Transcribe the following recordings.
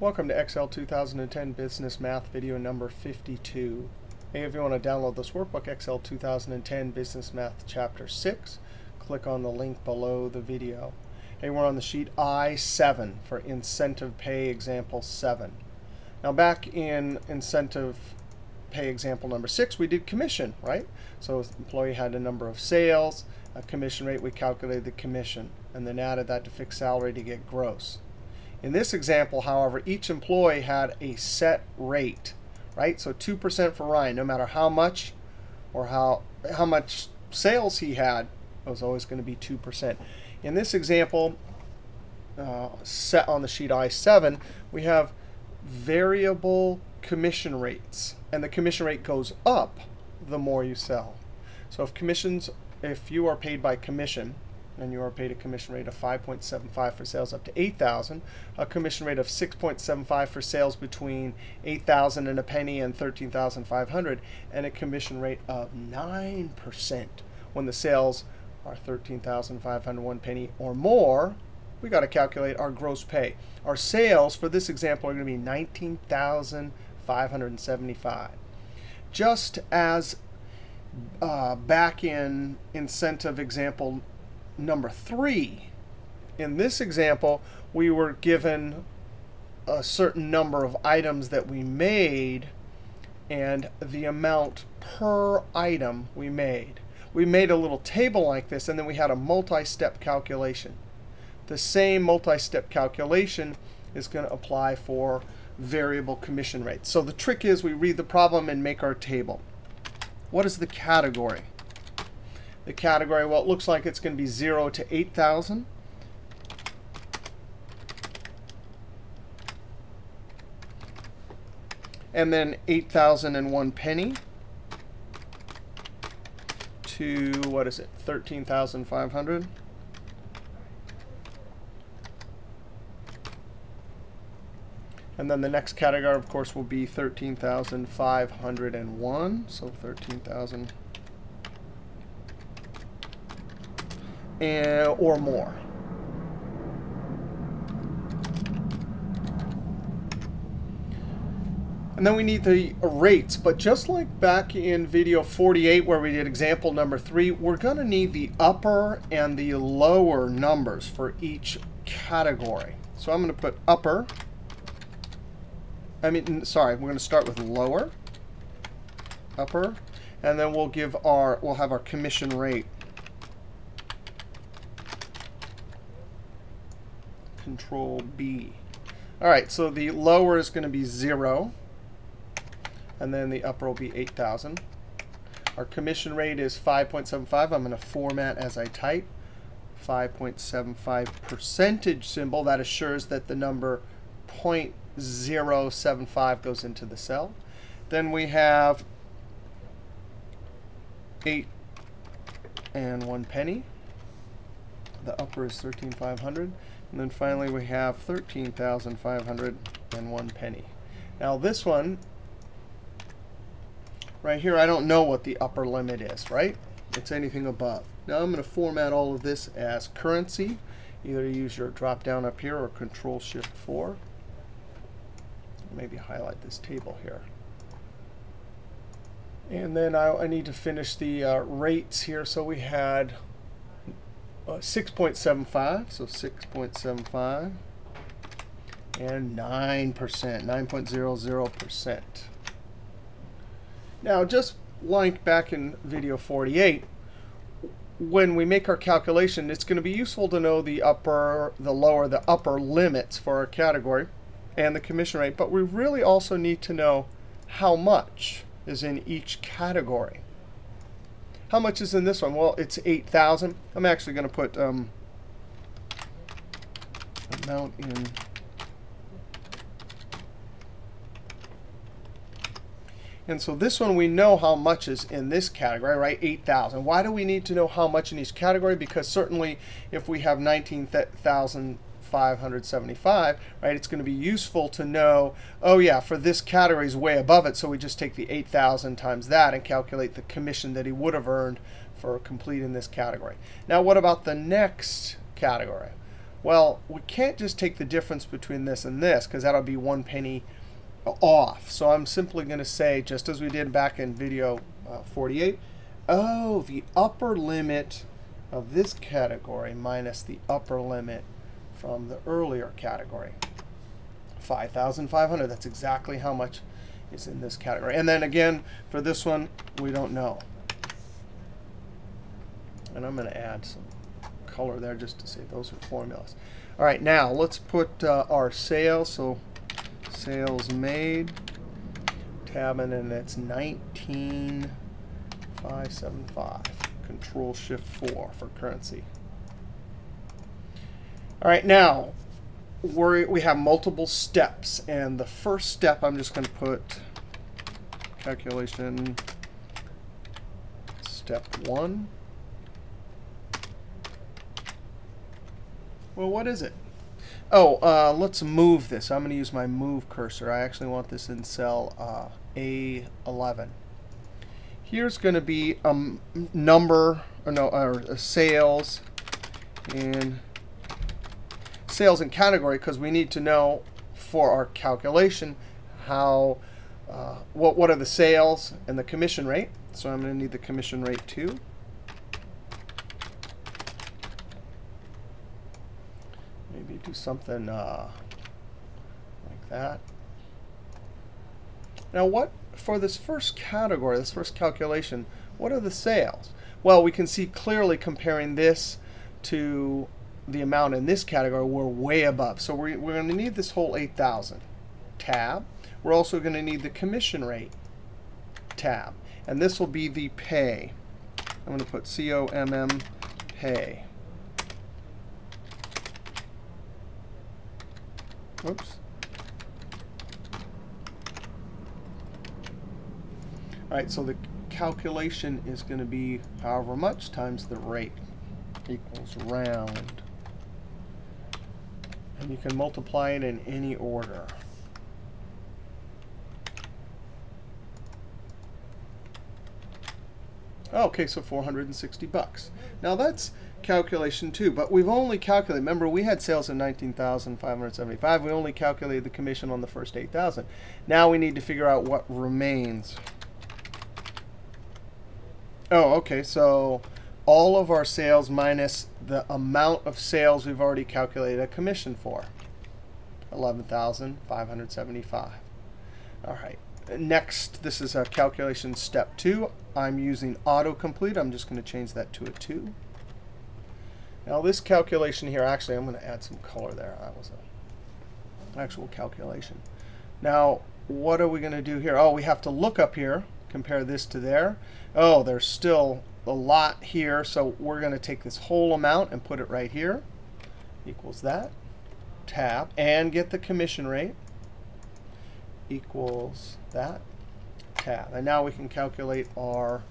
Welcome to Excel 2010 Business Math video number 52. Hey, if you want to download this workbook, Excel 2010 Business Math Chapter 6, click on the link below the video. Hey, we're on the sheet I7 for Incentive Pay Example 7. Now back in Incentive Pay Example number 6, we did commission, right? So the employee had a number of sales, a commission rate, we calculated the commission, and then added that to fixed salary to get gross. In this example, however, each employee had a set rate, right? So 2% for Ryan, no matter how much or how much sales he had, it was always going to be 2%. In this example, set on the sheet I7, we have variable commission rates, and the commission rate goes up the more you sell. So if you are paid by commission, and you are paid a commission rate of 5.75 for sales up to 8,000, a commission rate of 6.75 for sales between 8,000 and a penny and 13,500, and a commission rate of 9% when the sales are 13,501 penny or more. We got to calculate our gross pay. Our sales for this example are going to be 19,575. Just as back in incentive example number 3, in this example, we were given a certain number of items that we made and the amount per item we made. We made a little table like this, and then we had a multi-step calculation. The same multi-step calculation is going to apply for variable commission rates. So the trick is we read the problem and make our table. What is the category? The category, well, it looks like it's going to be 0 to 8,000. And then 8,001 penny to, what is it, 13,500. And then the next category, of course, will be 13,501. So 13,000. Or more. And then we need the rates. But just like back in video 48 where we did example number 3, we're going to need the upper and the lower numbers for each category. So I'm going to put upper. We're going to start with lower, upper, and then we'll have our commission rate. Control B. All right, so the lower is going to be 0, and then the upper will be 8,000. Our commission rate is 5.75. I'm going to format as I type. 5.75 percentage symbol. That assures that the number 0.075 goes into the cell. Then we have 8 and 1 penny. The upper is 13,500. And then finally, we have 13,501 penny. Now this one right here, I don't know what the upper limit is, right? It's anything above. Now I'm going to format all of this as currency. Either use your drop down up here or Control-Shift-4. Maybe highlight this table here. And then I need to finish the rates here. So we had 6.75, so 6.75, and 9%, 9.00%. Now, just like back in video 48, when we make our calculation, it's going to be useful to know the upper, the lower, the upper limits for our category and the commission rate. But we really also need to know how much is in each category. How much is in this one? Well, it's 8,000. I'm actually going to put amount in. And so this one, we know how much is in this category, right? 8,000. Why do we need to know how much in each category? Because certainly, if we have 19,575, right, it's going to be useful to know, oh yeah, for this category is way above it, so we just take the 8,000 times that and calculate the commission that he would have earned for completing this category. Now what about the next category? Well, we can't just take the difference between this and this, because that'll be 1 penny off. So I'm simply going to say, just as we did back in video 48, oh, the upper limit of this category minus the upper limit from the earlier category, 5,500. That's exactly how much is in this category. And then again, for this one, we don't know. And I'm going to add some color there just to say those are formulas. All right, now let's put our sales. So sales made, tabbing, and it's 19,575. Control-Shift-4 for currency. All right, now we have multiple steps. And the first step, I'm just going to put calculation step 1. Well, what is it? Oh, let's move this. I'm going to use my move cursor. I actually want this in cell A11. Here's going to be a number, or no, sales in category, because we need to know for our calculation how what are the sales and the commission rate. So I'm going to need the commission rate too. Maybe do something like that. Now, what for this first category, this first calculation, what are the sales? Well, we can see clearly comparing this to the amount in this category, we're way above. So we're going to need this whole 8,000 tab. We're also going to need the commission rate tab. And this will be the pay. I'm going to put COMM pay. Oops. All right, so the calculation is going to be however much times the rate equals round. And you can multiply it in any order. OK, so 460 bucks. Now that's calculation 2. But we've only calculated, remember, we had sales of 19,575. We only calculated the commission on the first 8,000. Now we need to figure out what remains. Oh, OK, so all of our sales minus the amount of sales we've already calculated a commission for, 11,575. All right, next, this is a calculation step 2. I'm using autocomplete. I'm just going to change that to a 2. Now, this calculation here, actually, I'm going to add some color there. That was an actual calculation. Now, what are we going to do here? Oh, we have to look up here, compare this to there. Oh, there's still a lot here, so we're going to take this whole amount and put it right here, equals that, tab, and get the commission rate, equals that, tab. And now we can calculate our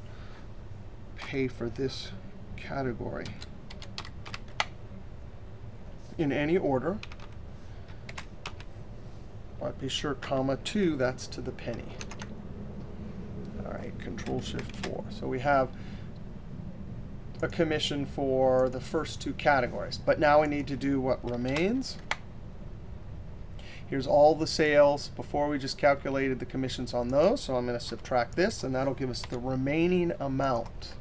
pay for this category in any order. But be sure, comma 2, that's to the penny. All right, Control-Shift-4. So we have a commission for the first 2 categories. But now we need to do what remains. Here's all the sales. Before, we just calculated the commissions on those. So I'm going to subtract this, and that'll give us the remaining amount.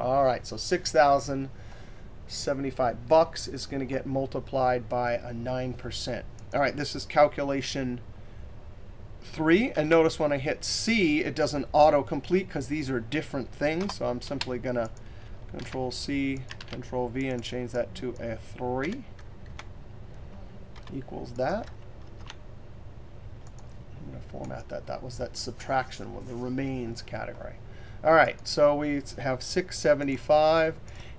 All right, so 6,075 bucks is going to get multiplied by a 9%. All right, this is calculation 3. And notice when I hit C, it doesn't autocomplete because these are different things. So I'm simply going to Control C, Control V, and change that to a 3, equals that. I'm going to format that. That was that subtraction with the remains category. All right, so we have 675.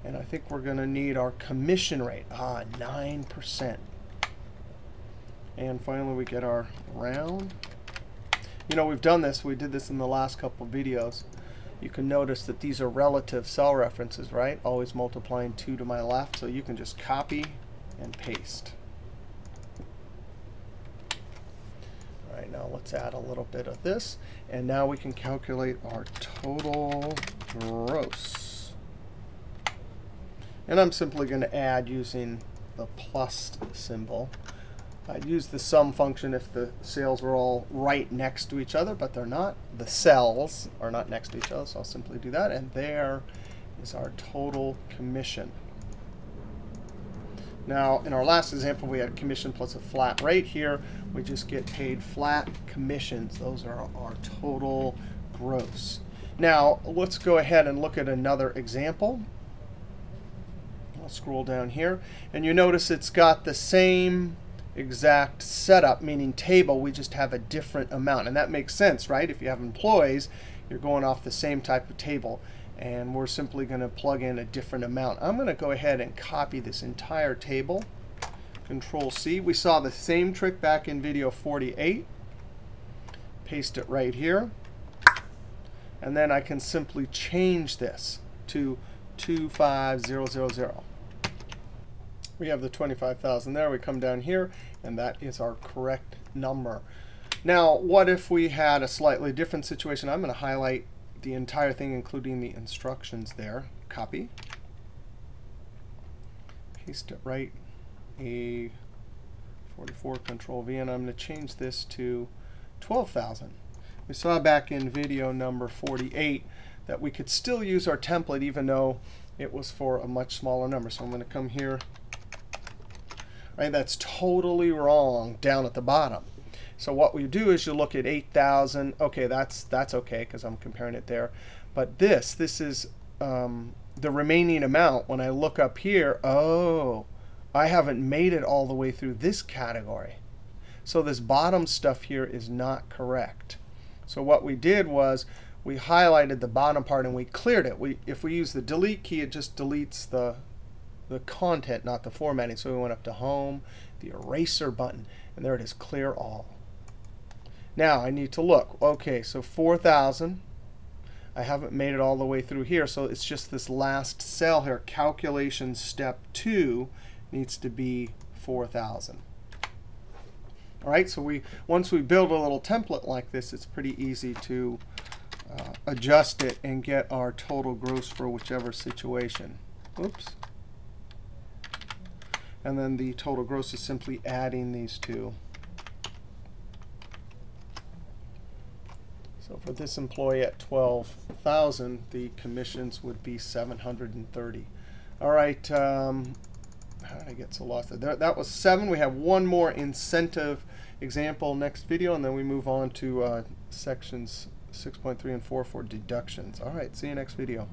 And I think we're going to need our commission rate, 9%. And finally, we get our round. You know, we've done this. We did this in the last couple videos. You can notice that these are relative cell references, right? Always multiplying 2 to my left. So you can just copy and paste. All right, now let's add a little bit of this. And now we can calculate our total gross. And I'm simply going to add using the plus symbol. I'd use the sum function if the sales were all right next to each other, but they're not. The cells are not next to each other, so I'll simply do that. And there is our total commission. Now, in our last example, we had commission plus a flat rate. Here, we just get paid flat commissions. Those are our total gross. Now, let's go ahead and look at another example. I'll scroll down here. And you notice it's got the same exact setup, meaning table. We just have a different amount. And that makes sense, right? If you have employees, you're going off the same type of table. And we're simply going to plug in a different amount. I'm going to go ahead and copy this entire table. Control C. We saw the same trick back in video 48. Paste it right here. And then I can simply change this to 25000. We have the 25,000 there. We come down here, and that is our correct number. Now, what if we had a slightly different situation? I'm going to highlight the entire thing, including the instructions there. Copy. Paste it right. A44, Control V, and I'm going to change this to 12,000. We saw back in video number 48 that we could still use our template even though it was for a much smaller number. So I'm going to come here. Right, that's totally wrong down at the bottom. So what we do is you look at 8,000. OK, that's OK, because I'm comparing it there. But this is the remaining amount. When I look up here, oh, I haven't made it all the way through this category. So this bottom stuff here is not correct. So what we did was we highlighted the bottom part, and we cleared it. If we use the delete key, it just deletes the content, not the formatting. So we went up to Home, the Eraser button, and there it is, Clear All. Now I need to look. OK, so 4,000. I haven't made it all the way through here. So it's just this last cell here, Calculation Step 2 needs to be 4,000. All right, so once we build a little template like this, it's pretty easy to adjust it and get our total gross for whichever situation. Oops. And then the total gross is simply adding these two. So for this employee at 12,000, the commissions would be 730. All right. How did I get so lost? That was 7. We have one more incentive example next video, and then we move on to sections 6.3 and 4 for deductions. All right, see you next video.